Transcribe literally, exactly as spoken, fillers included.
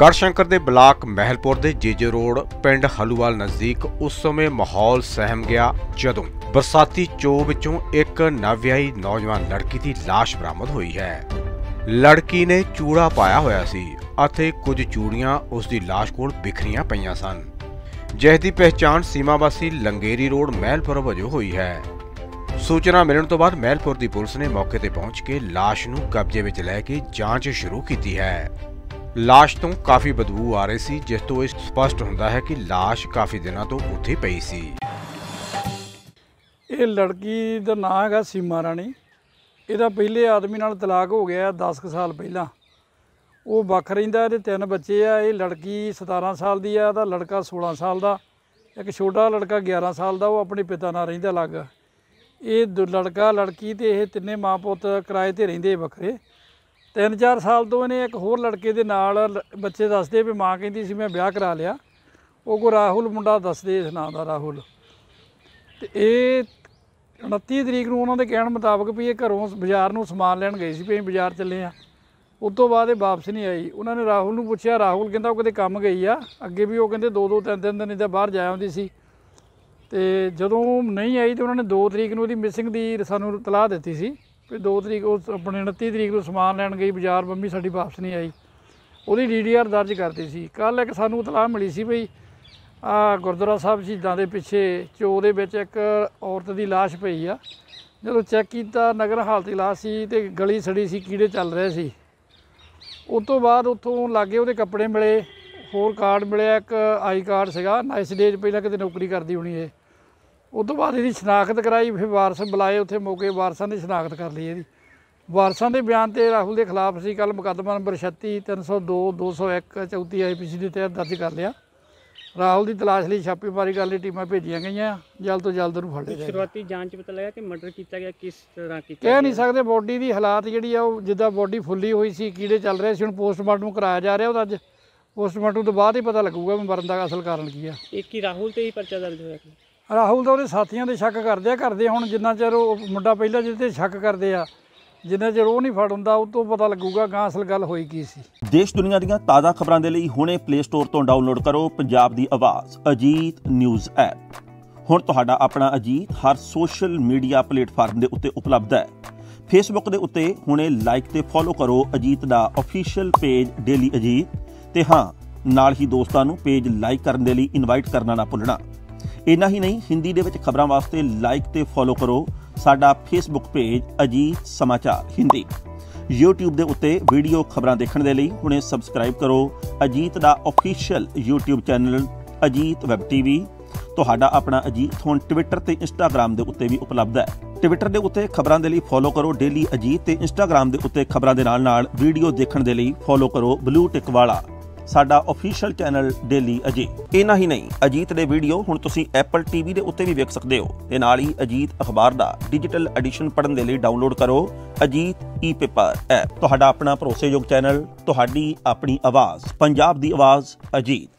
ਗੜਸ਼ੰਕਰ ਦੇ ਬਲਾਕ ਮਹਿਲਪੁਰ ਦੇ JJ road ਪਿੰਡ ਹਲੂਵਾਲ ਨਜ਼ਦੀਕ ਉਸ ਸਮੇਂ ਮਾਹੌਲ ਸਹਿਮ ਗਿਆ ਜਦੋਂ ਬਰਸਾਤੀ ਚੋਅ ਵਿੱਚੋਂ ਇੱਕ ਨਵਿਆਹੀ ਨੌਜਵਾਨ ਲੜਕੀ ਦੀ ਲਾਸ਼ ਬਰਾਮਦ ਹੋਈ ਹੈ। ਲੜਕੀ ਨੇ ਚੂੜਾ ਪਾਇਆ ਹੋਇਆ ਸੀ ਅਤੇ ਕੁਝ ਚੂੜੀਆਂ ਉਸ ਦੀ ਲਾਸ਼ ਕੋਲ ਬਿਖਰੀਆਂ ਪਈਆਂ ਸਨ, ਜਿਸ ਦੀ ਪਹਿਚਾਣ ਸੀਮਾ ਵਾਸੀ ਲੰਗੇਰੀ ਰੋਡ ਮਹਿਲਪੁਰ ਵਜੋਂ ਹੋਈ ਹੈ। सूचना मिलने तो बाद महलपुर की पुलिस ने मौके पर पहुंच के लाश नू कब्जे में लैके जांच शुरू की है। लाश तो काफ़ी बदबू आ रही सी, जिस तो स्पष्ट होंदा है कि लाश काफ़ी दिनों तो उत्थे पई सी। ये लड़की का नाम है सीमा रानी। इहदा पहले आदमी नाल तलाक हो गया दस क साल पहला। वो वख रहिंदा, इहदे तीन बच्चे आ। ये लड़की सतारह साल की है, लड़का सोलह साल का, एक छोटा लड़का ग्यारह साल का। वो अपने पिता नाल रहिंदा अलग। ये लड़का लड़की तो यह तिने माँ पुत किराए पर रेंदे बखरे। तीन चार साल तो इन्हें एक होर लड़के दे नाल बच्चे दसदे भी माँ कहती सी मैं ब्याह करा लिया। वो को राहुल मुंडा दसदे इस नाम का राहुल। तो ये उनतीस तरीक नूं उन्होंने कहण मुताबक भी ये घरों बाज़ार नूं समान लैन गए सी भी बाज़ार चले आ। उस तो बाद वापस नहीं आई। उन्होंने राहुल नूं पुछया, राहुल कहता वो कदे काम गई आ। अगे भी वो कहते दो दो तीन तीन दिन इदां बाहर जा आउंदी सी। तो जदों नहीं आई तो उन्होंने दो तरीक नूं मिसिंग की सानूं तलाह दी सी भी दो तरीक उस अपने उनतीस तरीक नूं समान लैन गई बाज़ार, मम्मी साडी वापस नहीं आई। उहदी डी डी आर दर्ज करती सी। कल एक सानूं तलाह मिली सी भी आ गुरद्वारा साहब शहीदां दे पिछे चोर दे विच एक औरत की लाश पई आ। जदों चैक कीता नगर हालत लाश सी ते गली सड़ी सी, कीड़े चल रहे सी। उस तो बाद उत्थों लागे उहदे कपड़े मिले, होर कार्ड मिले, एक आई कार्ड सीगा। नाइस डेज पहलां किते नौकरी करदी होनी है। उस तो बाद इसकी शनाख्त कराई, फिर वारस बुलाए उत्थे मौके वारसां की शनाख्त कर ली। इहदी वारसां के बयान से राहुल के खिलाफ सी कल मुकदमा नंबर छत्तीस तीन सौ दो दो सौ एक चौंती आई पी सी के तहत दर्ज कर लिया। राहुल की तलाश लिए छापेमारी करने लिए टीमां भेजियां गई। जल्द तो जल्द उन्होंने फड़ लिया। शुरुआती जांच पता लगा कि मर्डर किया गया किस तरह किया, कह नहीं सकते। बॉडी की हालात जिहड़ी आ जिद्दां बॉडी फुली हुई सी, कीड़े चल रहे सी। हुण पोस्टमार्टम कराया जा रहा। अज पोस्टमार्टम तो बाद ही पता लगूगा भी मरण का असल कारण की है। एक ही राहुल ते ही परचा दर्ज होया। राहुल तो साथियों के शक करते करते हम जिन्ना चर मुंडा पहला जिसे शक करते हैं, जिन्ना चर वो नहीं फड़ होंदा उस तो पता लगूगा गां असल गल होई की सी। देश दुनिया दी ताज़ा खबरां दे लई हुणे प्ले स्टोर तो डाउनलोड करो पंजाब दी आवाज़ अजीत न्यूज़ ऐप। हुण तुहाडा अपना अजीत हर सोशल मीडिया प्लेटफार्म दे उत्ते उपलब्ध है। फेसबुक दे उत्ते हुणे लाइक ते फॉलो करो अजीत दा ऑफिशियल पेज डेली अजीत ते। हाँ, नाल ही दोस्तां नूं पेज लाइक करन दे लई इनवाइट करना ना भुलना। इन्ना ही नहीं, हिंदी दे विच खबरां वास्ते लाइक ते फॉलो करो साडा फेसबुक पेज अजीत समाचार हिंदी। यूट्यूब दे उत्ते वीडियो खबरां देखण दे लई हुणे सबसक्राइब करो अजीत दा official YouTube channel Ajit web TV. तुहाडा अपना अजीत हुण ट्विटर ते इंस्टाग्राम दे उत्ते भी उपलब्ध है। ट्विटर दे उत्ते खबरां दे लई फॉलो करो डेली अजीत ते इंस्टाग्राम दे उत्ते खबरां दे नाल नाल वीडियो देखण दे लई फॉलो करो ब्लू टिक वाला साडा ऑफिशियल चैनल डेली अजीत। इन्ना ही नहीं, अजीत दे वीडियो हुण तुसीं एप्पल टीवी दे उत्ते भी वेख सकदे हो ते नाल ही अजीत अखबार दा डिजिटल एडिशन पढ़न दे लई डाउनलोड करो अजीत ई पेपर ऐप। तुहाडा अपना भरोसेयोग चैनल, तुहाडी अपनी आवाज़, पंजाब दी आवाज़ अजीत।